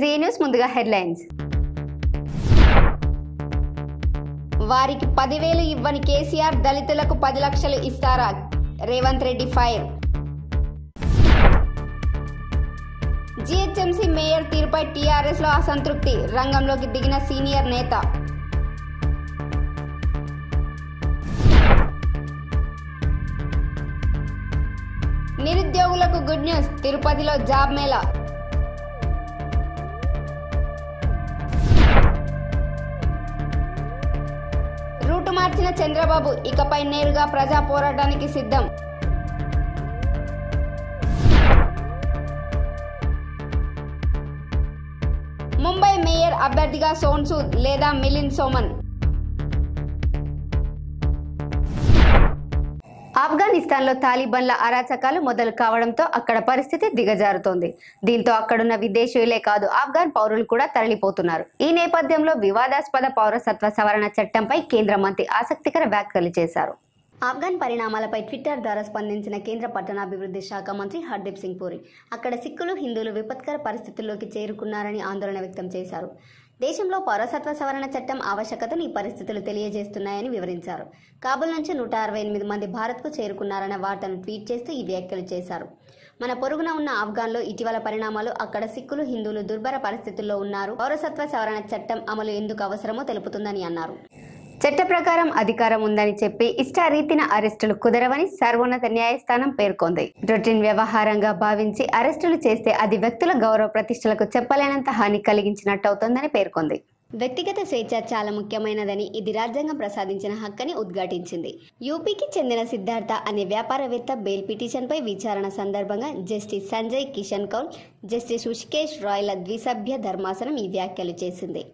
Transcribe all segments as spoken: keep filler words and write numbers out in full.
Crazy news ముందుగా headlines. వారికి పది వేలు ఇవ్వని కేసీఆర్ దళితులకు పది లక్షలు ఇస్తారా? Revanth Reddy fire. GHMC mayor తీరుపై టీఆర్ఎస్ లో అసంతృప్తి, రంగంలోకి దిగిన సీనియర్ నేత. నిరుద్యోగులకు గుడ్ న్యూస్, తిరుపతిలో జాబ్ మేళా. రూటు మార్చిన చంద్రబాబు ఇకపై నేరుగా ప్రజా పోరాటానికి సిద్ధం. ముంబై మేయర్ అభ్యర్థిగా సోను సూద్ లేదా మిలింద్ సోమన్. ఆఫ్ఘనిస్తాన్లో తాలిబన్ల అరాచకాలు మొదలు కావడంతో అక్కడ పరిస్థితి దిగజారుతోంది. దీంతో అక్కడున్న విదేశీయులే కాదు, ఆఫ్ఘాన్ పౌరులు కూడా తరలిపోతున్నారు. ఈ నేపథ్యంలో వివాదాస్పద పౌరసత్వ సవరణ చట్టంపై కేంద్ర మంత్రి ఆసక్తికర వ్యాఖ్యలు చేశారు. ఆఫ్ఘన్ పరిణామాలపై ట్విట్టర్ ద్వారా స్పందించిన కేంద్ర పట్టణాభివృద్ధి శాఖ మంత్రి హర్దీప్ సింగ్ పూరి అక్కడ సిక్కులు, హిందువులు విపత్కర పరిస్థితుల్లోకి చేరుకున్నారని ఆందోళన వ్యక్తం చేశారు. దేశంలో పౌరసత్వ సవరణ చట్టం ఆవశ్యకతను ఈ పరిస్థితులు తెలియజేస్తున్నాయని వివరించారు. కాబూల్ నుంచి నూట అరవై ఎనిమిది మంది భారత్కు చేరుకున్నారన్న వార్తను ట్వీట్ చేస్తూ ఈ వ్యాఖ్యలు చేశారు. మన పొరుగున ఉన్న ఆఫ్ఘాన్లో ఇటీవల పరిణామాలు, అక్కడ సిక్కులు, హిందువులు దుర్భర పరిస్థితుల్లో ఉన్నారు. పౌరసత్వ సవరణ చట్టం అమలు ఎందుకు అవసరమో తెలుపుతుందని అన్నారు. చట్ట ప్రకారం అధికారం ఉందని చెప్పి ఇష్టారీతిన అరెస్టులు కుదరవని సర్వోన్నత న్యాయస్థానం పేర్కొంది. రొటీన్ వ్యవహారంగా భావించి అరెస్టులు చేస్తే అది వ్యక్తుల గౌరవ ప్రతిష్టలకు చెప్పలేనంత హాని కలిగించినట్టవుతోందని పేర్కొంది. వ్యక్తిగత స్వేచ్ఛ చాలా ముఖ్యమైనదని, ఇది రాజ్యాంగం ప్రసాదించిన హక్కని ఉద్ఘాటించింది. యూపీకి చెందిన సిద్ధార్థ అనే వ్యాపారవేత్త బెయిల్ పిటిషన్పై విచారణ సందర్భంగా జస్టిస్ సంజయ్ కిషన్ కౌల్, జస్టిస్ హృషికేష్ రాయ్ల ద్విసభ్య ధర్మాసనం ఈ వ్యాఖ్యలు చేసింది.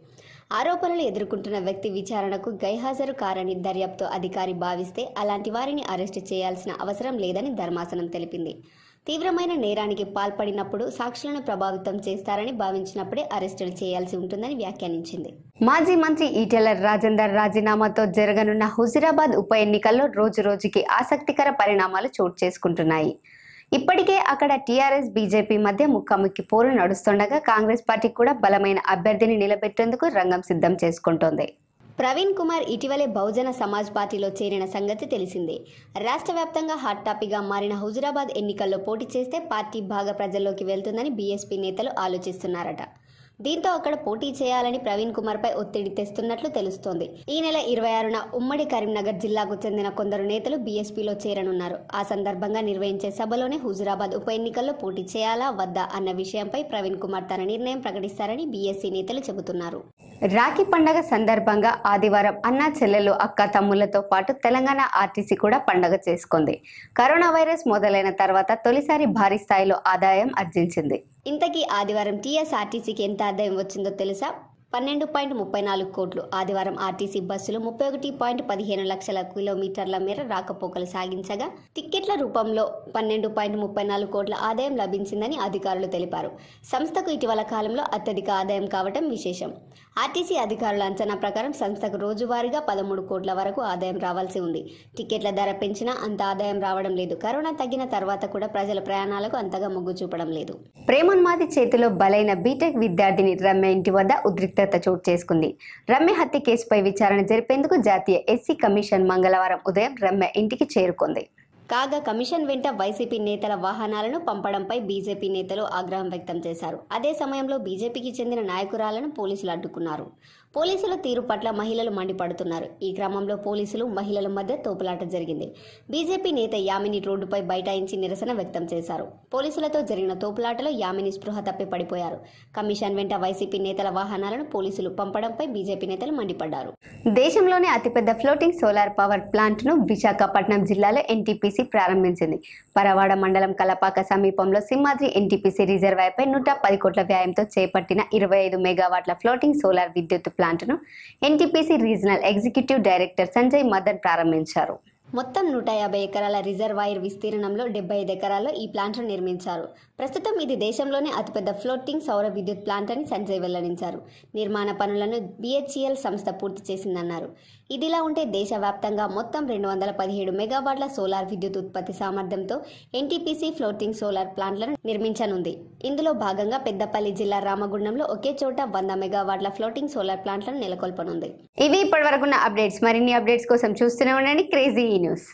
ఆరోపణలు ఎదుర్కొంటున్న వ్యక్తి విచారణకు గైహాజరు కారని దర్యాప్తు అధికారి భావిస్తే అలాంటి వారిని అరెస్టు చేయాల్సిన అవసరం లేదని ధర్మాసనం తెలిపింది. తీవ్రమైన నేరానికి పాల్పడినప్పుడు సాక్షులను ప్రభావితం చేస్తారని భావించినప్పుడే అరెస్టులు చేయాల్సి ఉంటుందని వ్యాఖ్యానించింది. మాజీ మంత్రి ఈటెల రాజేందర్ రాజీనామాతో జరగనున్న హుజూరాబాద్ ఉప ఎన్నికల్లో రోజు రోజుకి ఆసక్తికర పరిణామాలు చోటు చేసుకుంటున్నాయి. ఇప్పటికే అక్కడ టీఆర్ఎస్, బీజేపీ మధ్య ముఖాముఖి పోరు నడుస్తుండగా కాంగ్రెస్ పార్టీ కూడా బలమైన అభ్యర్థిని నిలబెట్టేందుకు రంగం సిద్ధం చేసుకుంటోంది. ప్రవీణ్ కుమార్ ఇటీవలే బహుజన సమాజ్ పార్టీలో చేరిన సంగతి తెలిసిందే. రాష్ట్ర వ్యాప్తంగా హాట్ టాపిక్గా మారిన హుజూరాబాద్ ఎన్నికల్లో పోటీ చేస్తే పార్టీ బాగా ప్రజల్లోకి వెళ్తుందని బీఎస్పీ నేతలు ఆలోచిస్తున్నారట. దీంతో అక్కడ పోటీ చేయాలని ప్రవీణ్ కుమార్ పై ఒత్తిడి తెస్తున్నట్లు తెలుస్తోంది. ఈ నెల ఇరవై ఆరున ఉమ్మడి కరీంనగర్ జిల్లాకు చెందిన కొందరు నేతలు బీఎస్పీలో చేరనున్నారు. ఆ సందర్భంగా నిర్వహించే సభలోనే హుజూరాబాద్ ఉప ఎన్నికల్లో పోటీ చేయాలా వద్దా అన్న విషయంపై ప్రవీణ్ కుమార్ తన నిర్ణయం ప్రకటిస్తారని బీఎస్పీ నేతలు చెబుతున్నారు. రాఖీ పండగ సందర్భంగా ఆదివారం అన్న చెల్లెలు, అక్క తమ్ముళ్లతో పాటు తెలంగాణ ఆర్టీసీ కూడా పండగ చేసుకుంది. కరోనా వైరస్ మొదలైన తర్వాత తొలిసారి భారీ స్థాయిలో ఆదాయం ఆర్జించింది. ఇంతకీ ఆదివారం టీఎస్ఆర్టీసీకి ఎంత ఆదాయం వచ్చిందో తెలుసా? పన్నెండు పాయింట్ ముప్పై నాలుగు కోట్లు. ఆదివారం ఆర్టీసీ బస్సులు ముప్పై ఒకటి పాయింట్ పదిహేను లక్షల కిలోమీటర్ల మేర రాకపోకలు సాగించగా టిక్కెట్ల రూపంలో పన్నెండు పాయింట్ ముప్పై నాలుగు కోట్ల ఆదాయం లభించిందని అధికారులు తెలిపారు. సంస్థకు ఇటీవల కాలంలో అత్యధిక ఆదాయం కావటం విశేషం. ఆర్టీసీ అధికారుల అంచనా ప్రకారం సంస్థకు రోజువారీగా పదమూడు కోట్ల వరకు ఆదాయం రావాల్సి ఉంది. టిక్కెట్ల ధర పెంచినా అంత ఆదాయం రావడం లేదు. కరోనా తగ్గిన తర్వాత కూడా ప్రజల ప్రయాణాలకు అంతగా మొగ్గు చూపడం లేదు. ప్రేమన్మాది చేతిలో బలైన బీటెక్ విద్యార్థిని రమ్య ఇంటి వద్ద ఉద్రిక్తత చోటు చేసుకుంది. రమ్య హత్య కేసుపై విచారణ జరిపేందుకు జాతీయ ఎస్సీ కమిషన్ మంగళవారం ఉదయం రమ్య ఇంటికి చేరుకుంది. కాగా కమిషన్ వెంట వైసీపీ నేతల వాహనాలను పంపడంపై బీజేపీ నేతలు ఆగ్రహం వ్యక్తం చేశారు. అదే సమయంలో బీజేపీకి చెందిన నాయకురాలను పోలీసులు అడ్డుకున్నారు. పోలీసుల తీరు పట్ల మహిళలు మండిపడుతున్నారు. ఈ క్రమంలో పోలీసులు, మహిళల మధ్య తోపులాట జరిగింది. బీజేపీ నేత యామిని రోడ్డుపై బైఠాయించి నిరసన వ్యక్తం చేశారు. పోలీసులతో జరిగిన తోపులాటలో యామిని స్పృహ తప్పి పడిపోయారు. కమిషన్ వెంట వైసీపీ నేతల వాహనాలను పోలీసులు పంపడంపై బీజేపీ నేతలు మండిపడ్డారు. దేశంలోనే అతిపెద్ద ఫ్లోటింగ్ సోలార్ పవర్ ప్లాంట్ ను విశాఖపట్నం జిల్లాలో ఎన్టీపీసీ ప్రారంభించింది. పరవాడ మండలం కలపాక సమీపంలో సింహాద్రి ఎన్టీపీసీ రిజర్వాయర్ పై నూట పది కోట్ల వ్యయంతో చేపట్టిన ఇరవై ఐదు మెగావాట్ల ఫ్లోటింగ్ సోలార్ విద్యుత్ ప్లాంట్ను NTPC regional executive director Sanjay Madan ప్రారంభించారు. మొత్తం నూట యాభై ఎకరాల రిజర్వాయర్ విస్తీర్ణంలో డెబ్బై ఐదు ఎకరాల్లో ఈ ప్లాంట్ను నిర్మించారు. ప్రస్తుతం ఇది దేశంలోనే అతిపెద్ద ఫ్లోటింగ్ సౌర విద్యుత్ ప్లాంట్ అని సంజయ్ వెల్లడించారు. నిర్మాణ పనులను బీహెచ్ఈఎల్ సంస్థ పూర్తి చేసిందన్నారు. ఇదిలా ఉంటే దేశవ్యాప్తంగా మొత్తం రెండు వందల పదిహేడు మెగావాట్ల సోలార్ విద్యుత్ ఉత్పత్తి సామర్థ్యంతో ఎన్టీపీసీ ఫ్లోటింగ్ సోలార్ ప్లాంట్లను నిర్మించనుంది. ఇందులో భాగంగా పెద్దపల్లి జిల్లా రామగుండంలో ఒకే చోట వంద మెగావాట్ల ఫ్లోటింగ్ సోలార్ ప్లాంట్లను నెలకొల్పనుంది. ఇవి ఇప్పటివరకున్న అప్డేట్స్. మరిన్ని అప్డేట్స్ కోసం చూస్తూనే ఉండండి క్రేజీ న్యూస్.